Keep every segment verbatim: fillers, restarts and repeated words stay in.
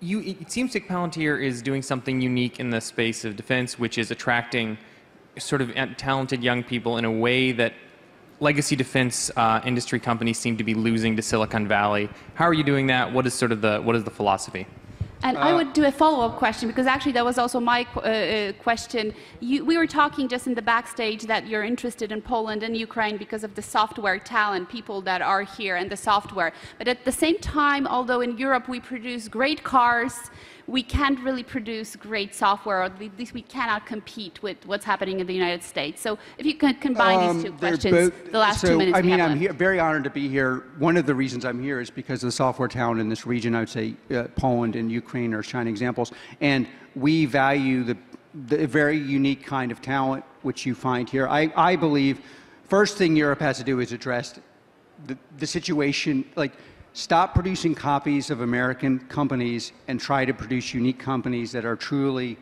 you, it seems like Palantir is doing something unique in the space of defense, which is attracting sort of talented young people in a way that legacy defense uh, industry companies seem to be losing to Silicon Valley. How are you doing that? What is sort of the, what is the philosophy? And uh, I would do a follow-up question, because actually that was also my uh, question. You, we were talking just in the backstage that you're interested in Poland and Ukraine because of the software talent, people that are here and the software. But at the same time, although in Europe we produce great cars, we can't really produce great software, or at least we cannot compete with what's happening in the United States. So if you could combine um, these two questions, both, the last so, two minutes I mean, I'm here, very honored to be here. One of the reasons I'm here is because of the software talent in this region. I would say uh, Poland and Ukraine are shining examples. And we value the, the very unique kind of talent which you find here. I, I believe first thing Europe has to do is address the, the situation, like, stop producing copies of American companies and try to produce unique companies that are truly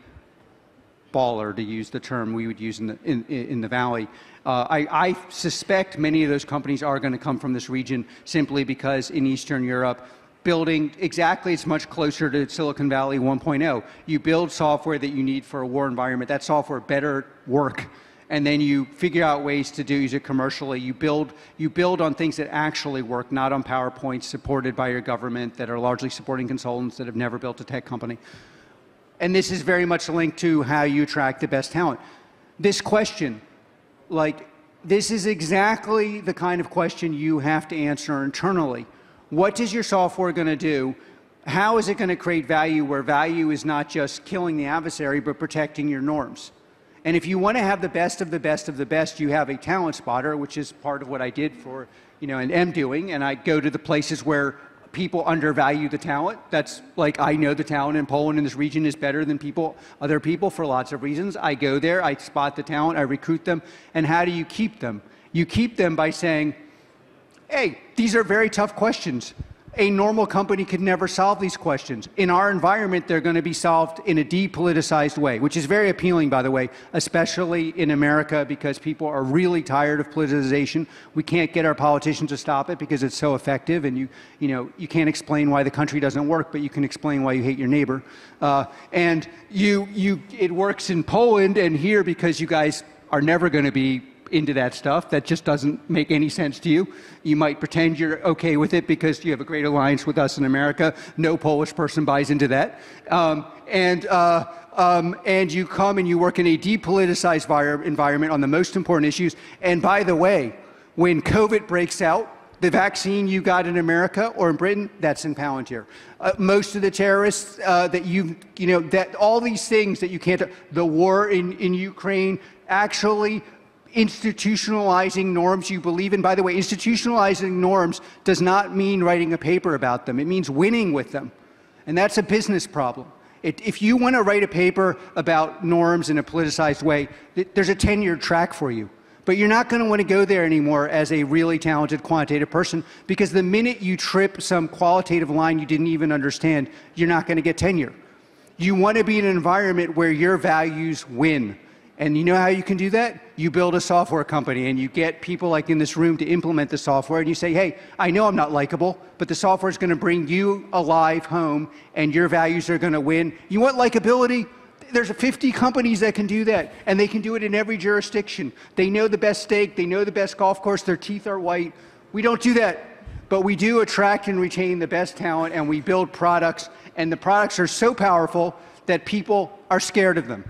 baller, to use the term we would use in the, in, in the Valley. Uh, I, I suspect many of those companies are going to come from this region simply because in Eastern Europe, building exactly, it's much closer to Silicon Valley one point oh. You build software that you need for a war environment. That software better work. And then you figure out ways to do, use it commercially. You build, you build on things that actually work, not on PowerPoints supported by your government that are largely supporting consultants that have never built a tech company. And this is very much linked to how you attract the best talent. This question, like, this is exactly the kind of question you have to answer internally. What is your software going to do? How is it going to create value where value is not just killing the adversary, but protecting your norms? And if you want to have the best of the best of the best, you have a talent spotter, which is part of what I did for, you know, and am doing. And I go to the places where people undervalue the talent. That's like, I know the talent in Poland in this region is better than people, other people for lots of reasons. I go there, I spot the talent, I recruit them. And how do you keep them? You keep them by saying, hey, these are very tough questions. A normal company could never solve these questions. In our environment, they're going to be solved in a depoliticized way, which is very appealing, by the way, especially in America, because people are really tired of politicization. We can't get our politicians to stop it because it's so effective, and you, you know, you can't explain why the country doesn't work, but you can explain why you hate your neighbor. Uh, and you, you, it works in Poland and here because you guys are never going to be into that stuff. That just doesn't make any sense to you. You might pretend you're okay with it because you have a great alliance with us in America. No Polish person buys into that. Um, and, uh, um, and you come and you work in a depoliticized environment on the most important issues. And by the way, when COVID breaks out, the vaccine you got in America or in Britain, that's in Palantir. Uh, most of the terrorists uh, that you, you know, that all these things that you can't, the war in, in Ukraine actually institutionalizing norms you believe in. By the way, institutionalizing norms does not mean writing a paper about them. It means winning with them. And that's a business problem. It, if you want to write a paper about norms in a politicized way, th there's a ten-year track for you. But you're not going to want to go there anymore as a really talented quantitative person, because the minute you trip some qualitative line you didn't even understand, you're not going to get tenure. You want to be in an environment where your values win. And you know how you can do that? You build a software company and you get people like in this room to implement the software, and you say, hey, I know I'm not likable, but the software is going to bring you alive home and your values are going to win. You want likability? There's fifty companies that can do that, and they can do it in every jurisdiction. They know the best steak, they know the best golf course, their teeth are white. We don't do that, but we do attract and retain the best talent, and we build products, and the products are so powerful that people are scared of them.